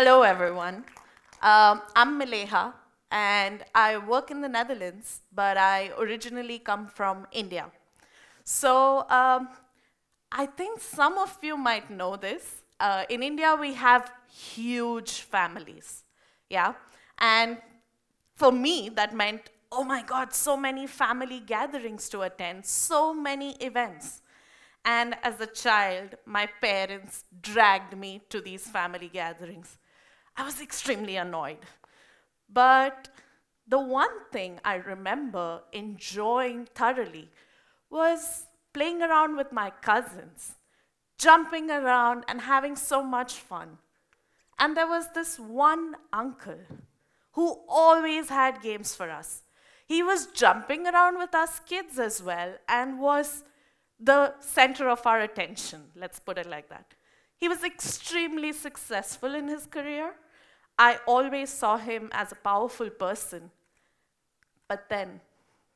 Hello, everyone. I'm Mileha, and I work in the Netherlands, but I originally come from India. So I think some of you might know this. In India, we have huge families, yeah? And for me, that meant, oh my God, so many family gatherings to attend, so many events. And as a child, my parents dragged me to these family gatherings. I was extremely annoyed. But the one thing I remember enjoying thoroughly was playing around with my cousins, jumping around and having so much fun. And there was this one uncle who always had games for us. He was jumping around with us kids as well and was the center of our attention, let's put it like that. He was extremely successful in his career. I always saw him as a powerful person. But then,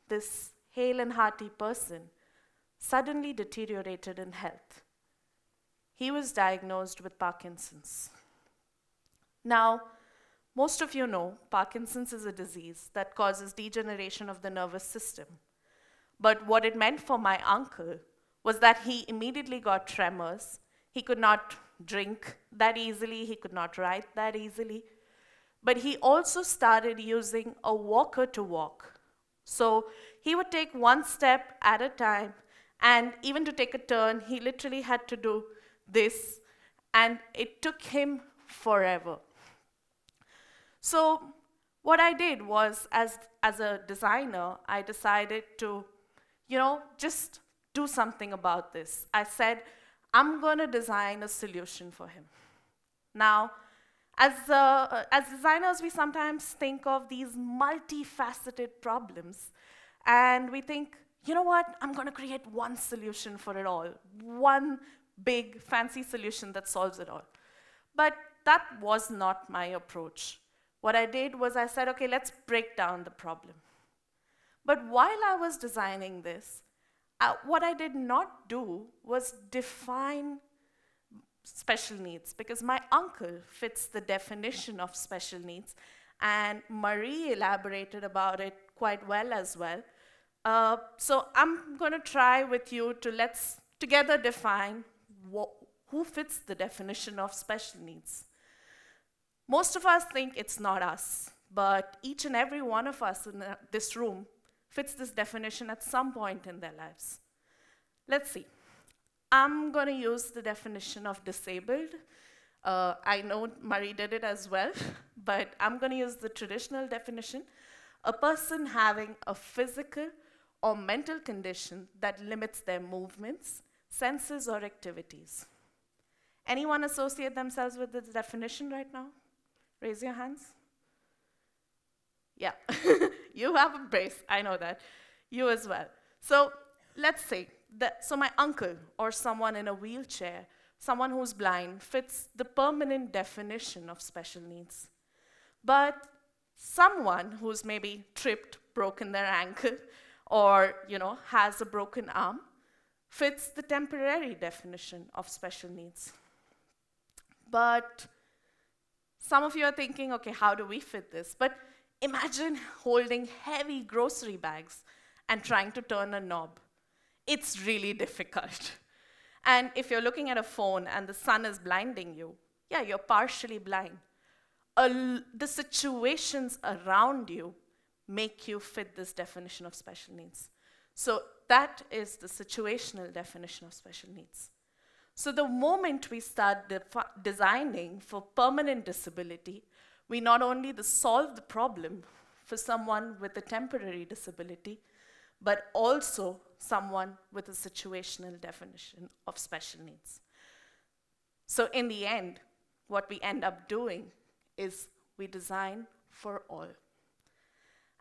this hale and hearty person suddenly deteriorated in health. He was diagnosed with Parkinson's. Now, most of you know Parkinson's is a disease that causes degeneration of the nervous system. But what it meant for my uncle was that he immediately got tremors. He could not drink that easily. He could not write that easily. But he also started using a walker to walk. So he would take one step at a time, and even to take a turn, he literally had to do this, and it took him forever. So what I did was, as a designer, I decided to just do something about this. I said, I'm going to design a solution for him. Now, as designers, we sometimes think of these multifaceted problems, and we think, you know what, I'm going to create one solution for it all, one big, fancy solution that solves it all. But that was not my approach. What I did was I said, okay, let's break down the problem. But while I was designing this, what I did not do was define special needs, because my uncle fits the definition of special needs, and Marie elaborated about it quite well as well. So I'm going to try with you to let's together define who fits the definition of special needs. Most of us think it's not us, but each and every one of us in this room fits this definition at some point in their lives. Let's see. I'm going to use the definition of disabled. I know Marie did it as well, but I'm going to use the traditional definition. A person having a physical or mental condition that limits their movements, senses, or activities. Anyone associate themselves with this definition right now? Raise your hands. Yeah, you have a brace, I know that. You as well. So let's say that, so my uncle or someone in a wheelchair, someone who's blind, fits the permanent definition of special needs. But someone who's maybe tripped, broken their ankle, or has a broken arm, fits the temporary definition of special needs. But some of you are thinking, okay, how do we fit this? But imagine holding heavy grocery bags and trying to turn a knob. It's really difficult. And if you're looking at a phone and the sun is blinding you, yeah, you're partially blind. The situations around you make you fit this definition of special needs. So that is the situational definition of special needs. So the moment we start designing for permanent disability, we not only solve the problem for someone with a temporary disability, but also someone with a situational definition of special needs. So in the end, what we end up doing is we design for all.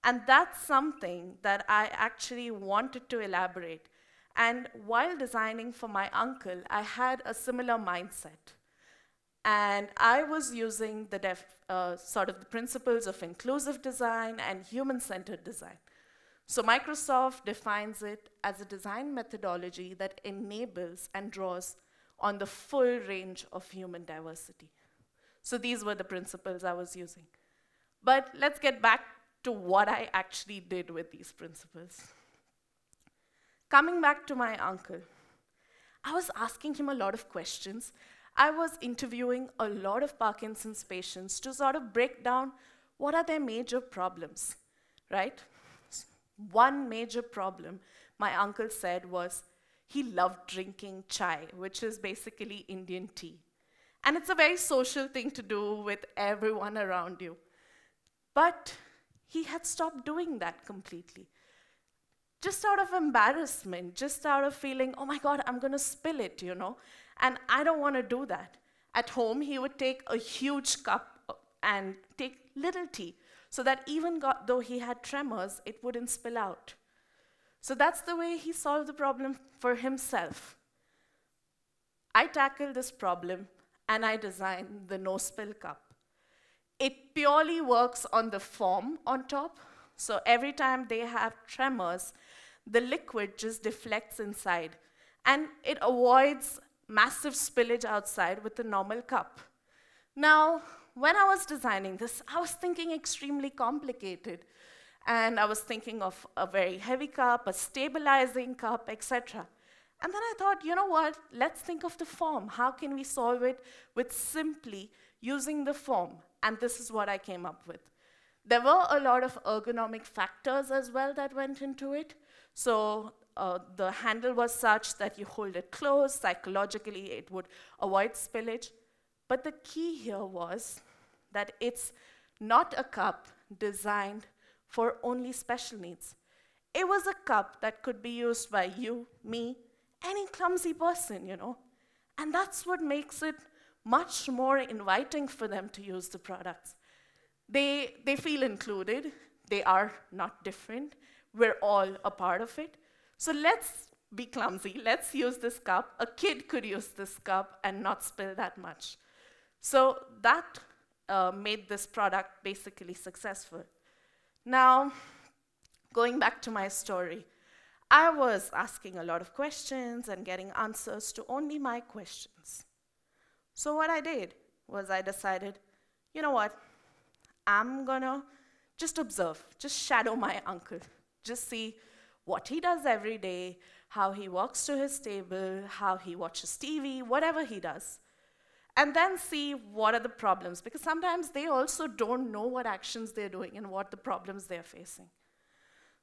And that's something that I actually wanted to elaborate. And while designing for my uncle, I had a similar mindset. And I was using the sort of the principles of inclusive design and human-centered design. So Microsoft defines it as a design methodology that enables and draws on the full range of human diversity. So these were the principles I was using. But let's get back to what I actually did with these principles. Coming back to my uncle, I was asking him a lot of questions. I was interviewing a lot of Parkinson's patients to sort of break down what are their major problems, right? One major problem, my uncle said, was he loved drinking chai, which is basically Indian tea. And it's a very social thing to do with everyone around you. But he had stopped doing that completely. Just out of embarrassment, just out of feeling, oh my God, I'm gonna spill it, you know? And I don't wanna do that. At home, he would take a huge cup and take little tea, so that even though he had tremors, it wouldn't spill out. So that's the way he solved the problem for himself. I tackled this problem, and I designed the no-spill cup. It purely works on the foam on top, so every time they have tremors, the liquid just deflects inside, and it avoids massive spillage outside with the normal cup. Now, when I was designing this, I was thinking extremely complicated. And I was thinking of a very heavy cup, a stabilizing cup, etc. And then I thought, you know what? Let's think of the foam. How can we solve it with simply using the foam? And this is what I came up with. There were a lot of ergonomic factors as well that went into it. So the handle was such that you hold it close. Psychologically, it would avoid spillage. But the key here was that it's not a cup designed for only special needs. It was a cup that could be used by you, me, any clumsy person, you know. And that's what makes it much more inviting for them to use the products. They feel included. They are not different. We're all a part of it. So let's be clumsy. Let's use this cup. A kid could use this cup and not spill that much. So that made this product basically successful. Now, going back to my story, I was asking a lot of questions and getting answers to only my questions. So what I did was I decided, you know what, I'm gonna just observe, just shadow my uncle, just see what he does every day, how he walks to his table, how he watches TV, whatever he does. And then see what are the problems, because sometimes they also don't know what actions they're doing and what the problems they're facing.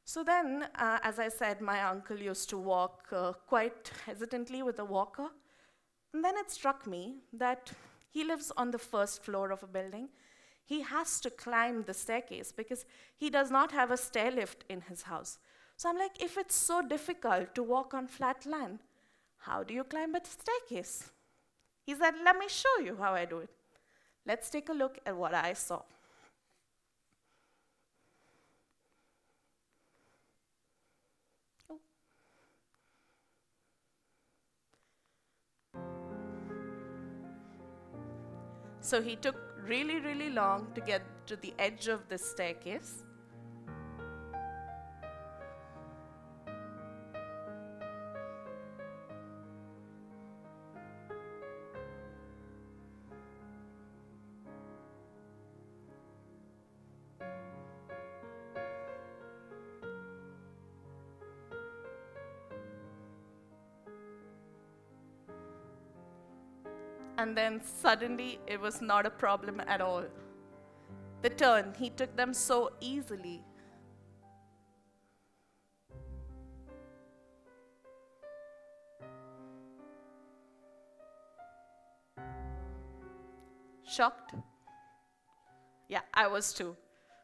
So then, as I said, my uncle used to walk quite hesitantly with a walker. And then it struck me that he lives on the first floor of a building. He has to climb the staircase because he does not have a stair lift in his house. So I'm like, if it's so difficult to walk on flat land, how do you climb a staircase? He said, let me show you how I do it. Let's take a look at what I saw. So he took really, really long to get to the edge of this staircase. And then suddenly, it was not a problem at all. The turn, he took them so easily. Shocked? Yeah, I was too.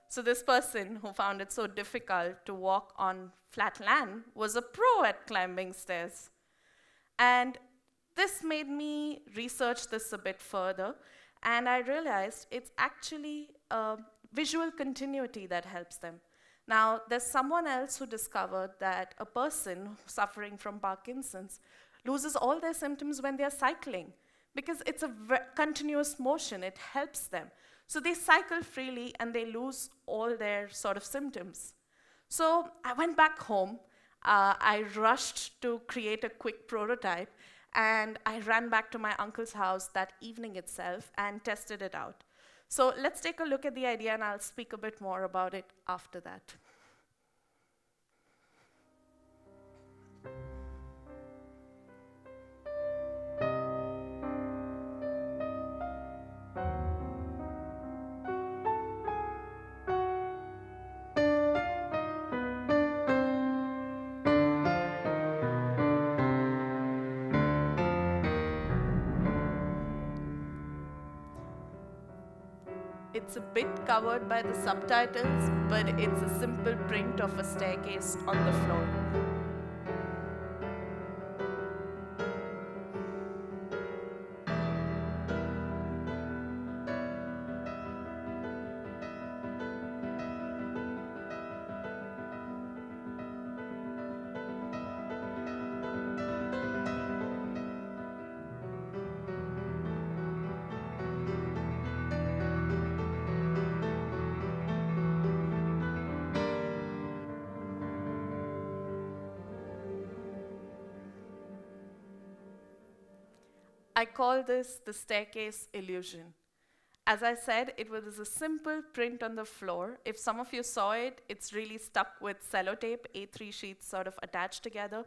So this person who found it so difficult to walk on flat land was a pro at climbing stairs. And this made me research this a bit further, and I realized it's actually visual continuity that helps them. Now, there's someone else who discovered that a person suffering from Parkinson's loses all their symptoms when they're cycling, because it's a continuous motion, it helps them. So they cycle freely and they lose all their sort of symptoms. So I went back home, I rushed to create a quick prototype, And I ran back to my uncle's house that evening itself and tested it out. So let's take a look at the idea, and I'll speak a bit more about it after that. It's a bit covered by the subtitles, but it's a simple print of a staircase on the floor. I call this the staircase illusion. As I said, it was a simple print on the floor. If some of you saw it, it's really stuck with sellotape, A3 sheets sort of attached together.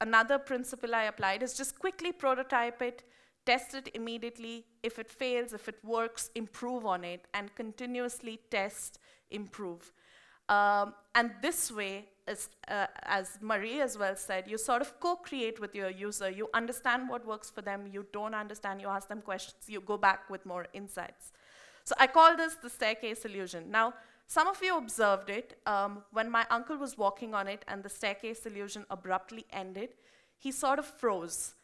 Another principle I applied is just quickly prototype it, test it immediately. If it fails, if it works, improve on it, and continuously test, improve. And this way, as Marie as well said, you sort of co-create with your user. You understand what works for them. You don't understand. You ask them questions. You go back with more insights. So I call this the staircase illusion. Now, some of you observed it. When my uncle was walking on it and the staircase illusion abruptly ended, he sort of froze.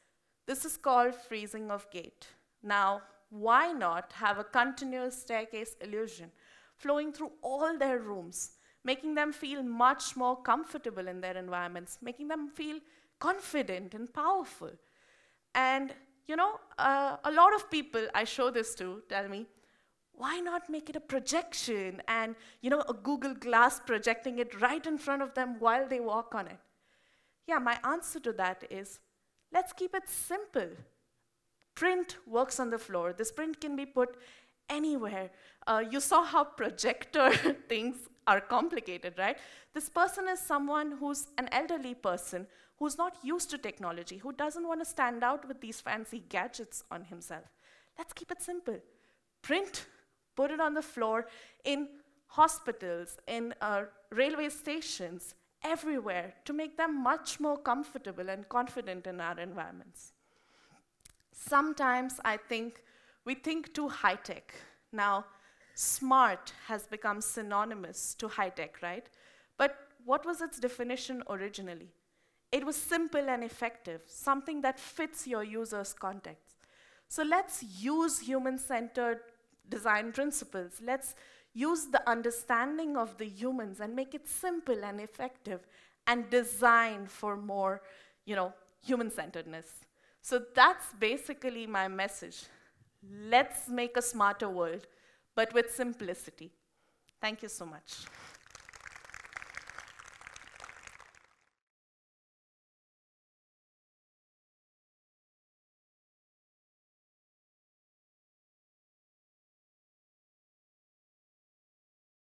This is called freezing of gait. Now, why not have a continuous staircase illusion flowing through all their rooms, making them feel much more comfortable in their environments, making them feel confident and powerful? And you know, a lot of people I show this to tell me, why not make it a projection and you know, a Google Glass projecting it right in front of them while they walk on it? Yeah, my answer to that is, let's keep it simple. Print works on the floor. This print can be put anywhere. You saw how projector things are complicated, right? This person is someone who's an elderly person who's not used to technology, who doesn't want to stand out with these fancy gadgets on himself. Let's keep it simple. Print, put it on the floor in hospitals, in railway stations, everywhere, to make them much more comfortable and confident in our environments. Sometimes I think we think too high-tech. Now, smart has become synonymous to high-tech, right? But what was its definition originally? It was simple and effective, something that fits your user's context. So let's use human-centered design principles. Let's use the understanding of the humans and make it simple and effective and design for more, you know, human-centeredness. So that's basically my message. Let's make a smarter world, but with simplicity. Thank you so much.